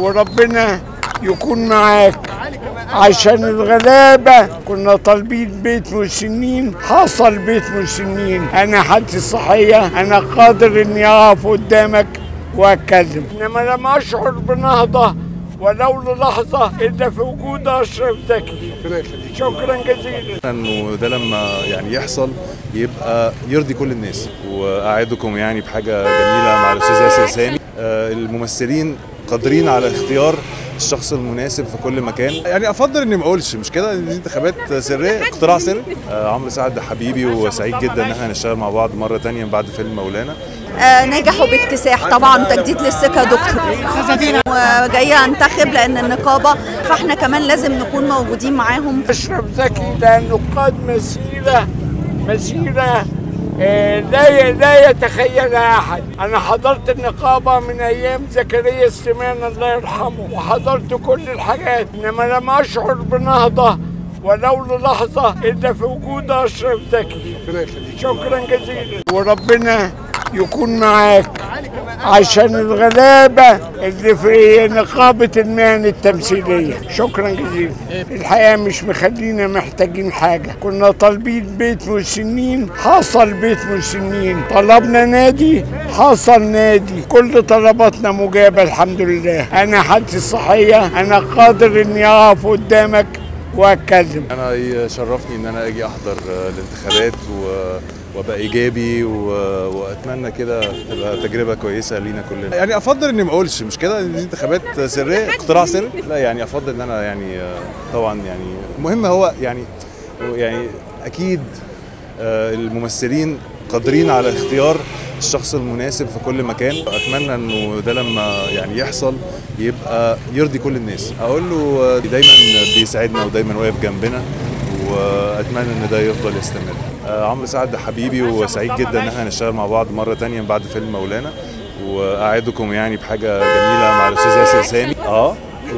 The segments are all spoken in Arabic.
وربنا يكون معاك عشان الغلابة. كنا طالبين بيت مسنين، حصل بيت مسنين. أنا حالتي الصحية، أنا قادر إني أقف قدامك وأتكلم، إنما لم أشعر بنهضة ولو للحظة إلا في وجود أشرف زكي. شكرا جزيلا. وده لما يعني يحصل يبقى يرضي كل الناس. وأعدكم يعني بحاجة جميلة مع الأستاذ ياسر سامي. الممثلين قادرين على اختيار الشخص المناسب في كل مكان. يعني افضل اني ما اقولش، مش كده؟ دي انتخابات سريه، اقتراع سري. عمرو سعد حبيبي، وسعيد جدا ان احنا نشتغل مع بعض مره ثانيه من بعد فيلم مولانا. نجحوا باكتساح طبعا، تجديد للثقه يا دكتور. وجايه انتخب لان النقابه، فاحنا كمان لازم نكون موجودين معاهم. اشرف زكي ده نقاد مسيره لا يتخيلها أحد. أنا حضرت النقابة من أيام زكريا السمان الله يرحمه، وحضرت كل الحاجات، إنما لم أشعر بنهضة ولو للحظة إلا في وجود أشرف زكي. شكرا جزيلا. وربنا يكون معاك عشان الغلابة اللي في نقابة المهن التمثيلية. شكرا جزيلا. الحقيقة مش مخلينا محتاجين حاجة. كنا طالبين بيت مسنين، حصل بيت مسنين. طلبنا نادي، حصل نادي. كل طلباتنا مجابة الحمد لله. أنا حالتي الصحية، أنا قادر إني أقف قدامك وأتكلم. أنا يشرفني إن أنا أجي أحضر الانتخابات وابقى ايجابي، واتمنى كده تبقى تجربه كويسه لينا كلنا. يعني افضل اني ما اقولش، مش كده؟ دي انتخابات سريه، اقتراع سري. لا يعني افضل ان انا يعني طبعا يعني المهم هو يعني اكيد الممثلين قادرين على اختيار الشخص المناسب في كل مكان. اتمنى انه ده لما يعني يحصل يبقى يرضي كل الناس. اقول له دايما بيساعدنا ودايما واقف جنبنا، واتمنى ان ده يفضل يستمر. عمرو سعد حبيبي، وسعيد جدا ان احنا نشتغل مع بعض مره ثانيه من بعد فيلم مولانا. واعدكم يعني بحاجه جميله مع الاستاذ ياسر سامي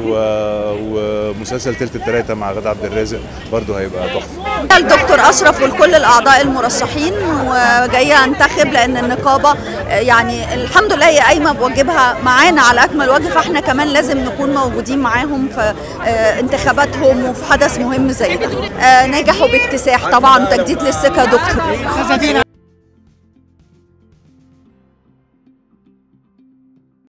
ومسلسل تلت التلاتة مع غدا عبد الرازق برضه هيبقى تحفه. الدكتور اشرف ولكل الاعضاء المرشحين، وجايه انتخب لان النقابه يعني الحمد لله هي قايمه بواجبها معانا على اكمل وجه، فاحنا كمان لازم نكون موجودين معاهم في انتخاباتهم وفي حدث مهم زي ده. نجحوا باكتساح طبعا، تجديد للثقه يا دكتور.